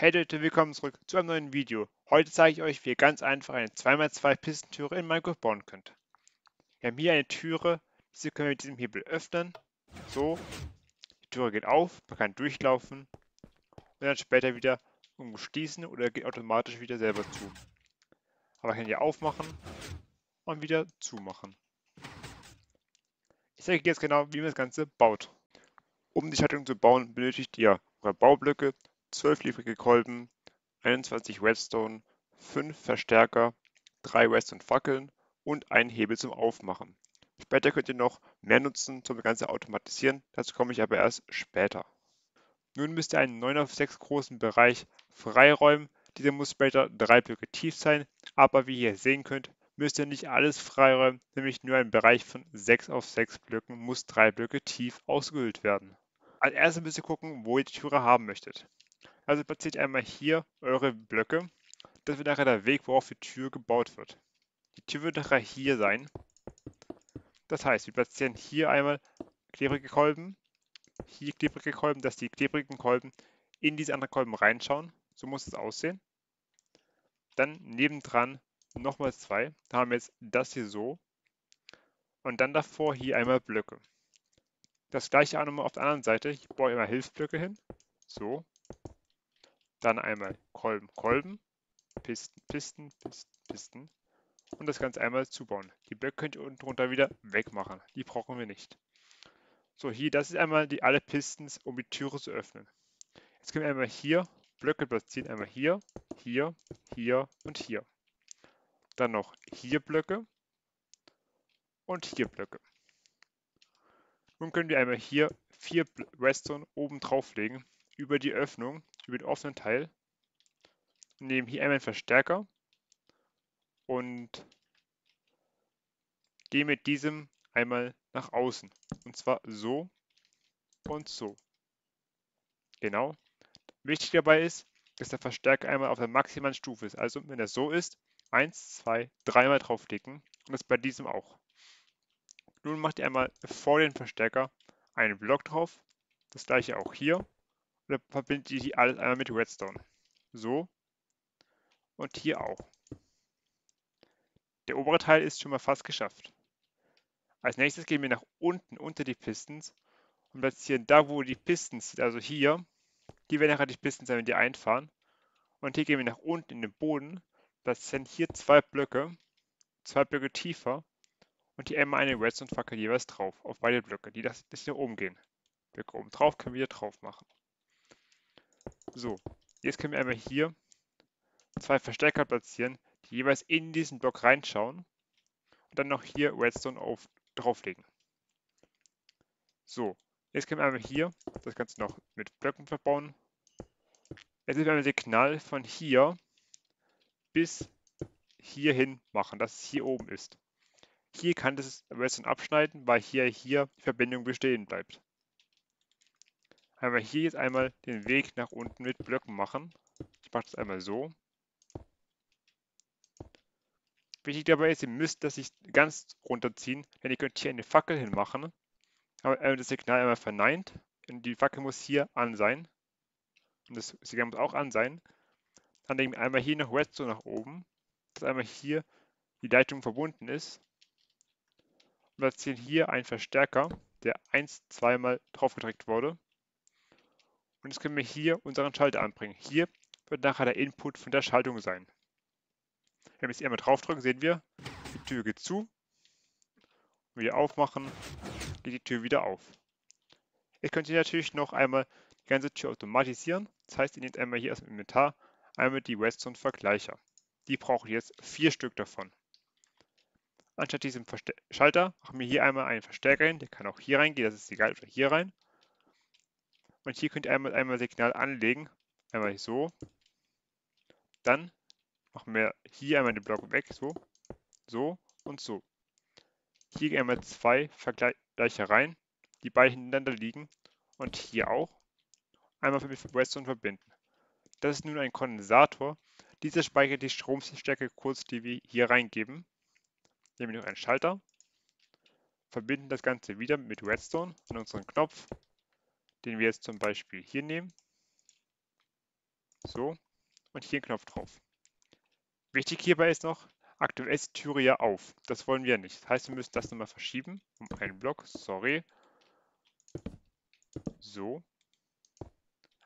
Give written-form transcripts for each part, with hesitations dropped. Hey Leute, willkommen zurück zu einem neuen Video. Heute zeige ich euch, wie ihr ganz einfach eine 2×2 Pistentüre in Minecraft bauen könnt. Wir haben hier eine Türe, diese können wir mit diesem Hebel öffnen. So, die Türe geht auf, man kann durchlaufen und dann später wieder umschließen oder geht automatisch wieder selber zu. Aber man kann die aufmachen und wieder zumachen. Ich zeige euch jetzt genau, wie man das Ganze baut. Um die Schaltung zu bauen, benötigt ihr eure Baublöcke, 12 lieferige Kolben, 21 Redstone, 5 Verstärker, 3 Redstone-Fackeln und einen Hebel zum Aufmachen. Später könnt ihr noch mehr nutzen, zum Ganze automatisieren, dazu komme ich aber erst später. Nun müsst ihr einen 9×6 großen Bereich freiräumen, dieser muss später 3 Blöcke tief sein, aber wie ihr sehen könnt, müsst ihr nicht alles freiräumen, nämlich nur ein Bereich von 6×6 Blöcken muss 3 Blöcke tief ausgehöhlt werden. Als erstes müsst ihr gucken, wo ihr die Türe haben möchtet. Also platziert einmal hier eure Blöcke, das wird nachher der Weg, worauf die Tür gebaut wird. Die Tür wird nachher hier sein. Das heißt, wir platzieren hier einmal klebrige Kolben, hier klebrige Kolben, dass die klebrigen Kolben in diese anderen Kolben reinschauen. So muss es aussehen. Dann nebendran nochmal 2. Da haben wir jetzt das hier so. Und dann davor hier einmal Blöcke. Das gleiche auch nochmal auf der anderen Seite. Ich baue immer Hilfsblöcke hin. So. Dann einmal Kolben, Kolben, Pisten, Pisten, Pisten, Pisten und das Ganze einmal zubauen. Die Blöcke könnt ihr unten drunter wieder wegmachen, die brauchen wir nicht. So, hier, das ist einmal die alle Pistons, um die Türe zu öffnen. Jetzt können wir einmal hier Blöcke platzieren, einmal hier, hier, hier und hier. Dann noch hier Blöcke und hier Blöcke. Nun können wir einmal hier 4 Redstone oben drauf legen, über die Öffnung, über den offenen Teil, und nehmen hier einmal einen Verstärker und gehen mit diesem einmal nach außen, und zwar so und so. Genau. Wichtig dabei ist, dass der Verstärker einmal auf der maximalen Stufe ist, also wenn er so ist, 1, 2, 3 mal draufklicken und das bei diesem auch. Nun macht ihr einmal vor den Verstärker einen Block drauf, das gleiche auch hier. Oder verbindet ihr die alles einmal mit Redstone. So. Und hier auch. Der obere Teil ist schon mal fast geschafft. Als nächstes gehen wir nach unten unter die Pistons und platzieren da, wo die Pistons sind, also hier. Die werden nachher die Pistons sein, wenn die einfahren. Und hier gehen wir nach unten in den Boden, platzieren hier 2 Blöcke tiefer und hier einmal eine Redstone-Fackel jeweils drauf, auf beide Blöcke, die das hier oben gehen. Blöcke oben drauf können wir wieder drauf machen. So, jetzt können wir einmal hier 2 Verstärker platzieren, die jeweils in diesen Block reinschauen und dann noch hier Redstone drauflegen. So, jetzt können wir einmal hier das Ganze noch mit Blöcken verbauen. Jetzt müssen wir ein Signal von hier bis hierhin machen, dass es hier oben ist. Hier kann das Redstone abschneiden, weil hier die Verbindung bestehen bleibt. Einmal hier jetzt einmal den Weg nach unten mit Blöcken machen. Ich mache das einmal so. Wichtig dabei ist, ihr müsst das nicht ganz runterziehen, denn ihr könnt hier eine Fackel hinmachen. Aber das Signal einmal verneint. Und die Fackel muss hier an sein. Und das Signal muss auch an sein. Dann legen wir einmal hier noch Redstone nach oben, dass einmal hier die Leitung verbunden ist. Und platzieren hier einen Verstärker, der 1-2 mal draufgedrückt wurde. Und jetzt können wir hier unseren Schalter anbringen. Hier wird nachher der Input von der Schaltung sein. Wenn wir jetzt einmal draufdrücken, sehen wir, die Tür geht zu. Und wieder aufmachen, geht die Tür wieder auf. Jetzt könnt ihr natürlich noch einmal die ganze Tür automatisieren. Das heißt, ihr nehmt einmal hier aus dem Inventar einmal die Westzone-Vergleicher. Die braucht ihr jetzt 4 Stück davon. Anstatt diesem Schalter machen wir hier einmal einen Verstärker hin. Der kann auch hier reingehen, das ist egal, oder hier rein. Und hier könnt ihr einmal Signal anlegen, einmal so. Dann machen wir hier einmal den Block weg, so, so und so. Hier einmal 2 Vergleicher rein, die beide hintereinander liegen und hier auch. Einmal mit Redstone verbinden. Das ist nun ein Kondensator. Dieser speichert die Stromstärke kurz, die wir hier reingeben. Nehmen wir noch einen Schalter, verbinden das Ganze wieder mit Redstone an unseren Knopf, den wir jetzt zum Beispiel hier nehmen. So, und hier einen Knopf drauf. Wichtig hierbei ist noch, aktuell ist die Türe ja auf. Das wollen wir nicht. Das heißt, wir müssen das nochmal verschieben. Um einen Block, sorry. So.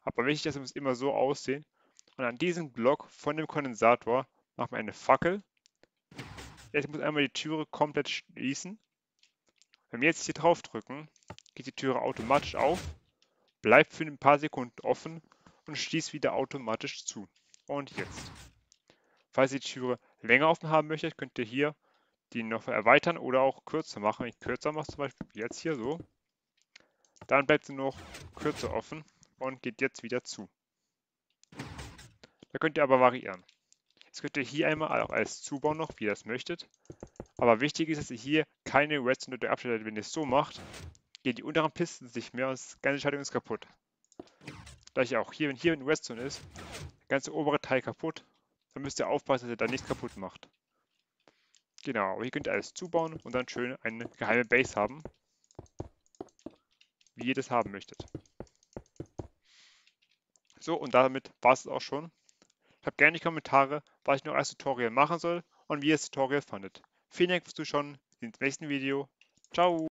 Aber wichtig ist, es muss immer so aussehen. Und an diesem Block von dem Kondensator machen wir eine Fackel. Jetzt muss einmal die Türe komplett schließen. Wenn wir jetzt hier drauf drücken, geht die Türe automatisch auf, bleibt für ein paar Sekunden offen und schließt wieder automatisch zu. Und jetzt. Falls ihr die Türe länger offen haben möchtet, könnt ihr hier die noch erweitern oder auch kürzer machen. Wenn ich kürzer mache, zum Beispiel jetzt hier so, dann bleibt sie noch kürzer offen und geht jetzt wieder zu. Da könnt ihr aber variieren. Jetzt könnt ihr hier einmal auch alles zubauen noch, wie ihr das möchtet. Aber wichtig ist, dass ihr hier keine Redstone abschneidet. Wenn ihr es so macht, gehen die unteren Pistons nicht mehr und das ganze Schaltung ist kaputt. Gleich auch hier, wenn hier ein Redstone ist, der ganze obere Teil kaputt. Dann müsst ihr aufpassen, dass ihr da nichts kaputt macht. Genau, aber ihr könnt alles zubauen und dann schön eine geheime Base haben, wie ihr das haben möchtet. So, und damit war es auch schon. Schreibt gerne in die Kommentare, was ich noch als Tutorial machen soll und wie ihr das Tutorial fandet. Vielen Dank fürs Zuschauen, bis zum nächsten Video. Ciao!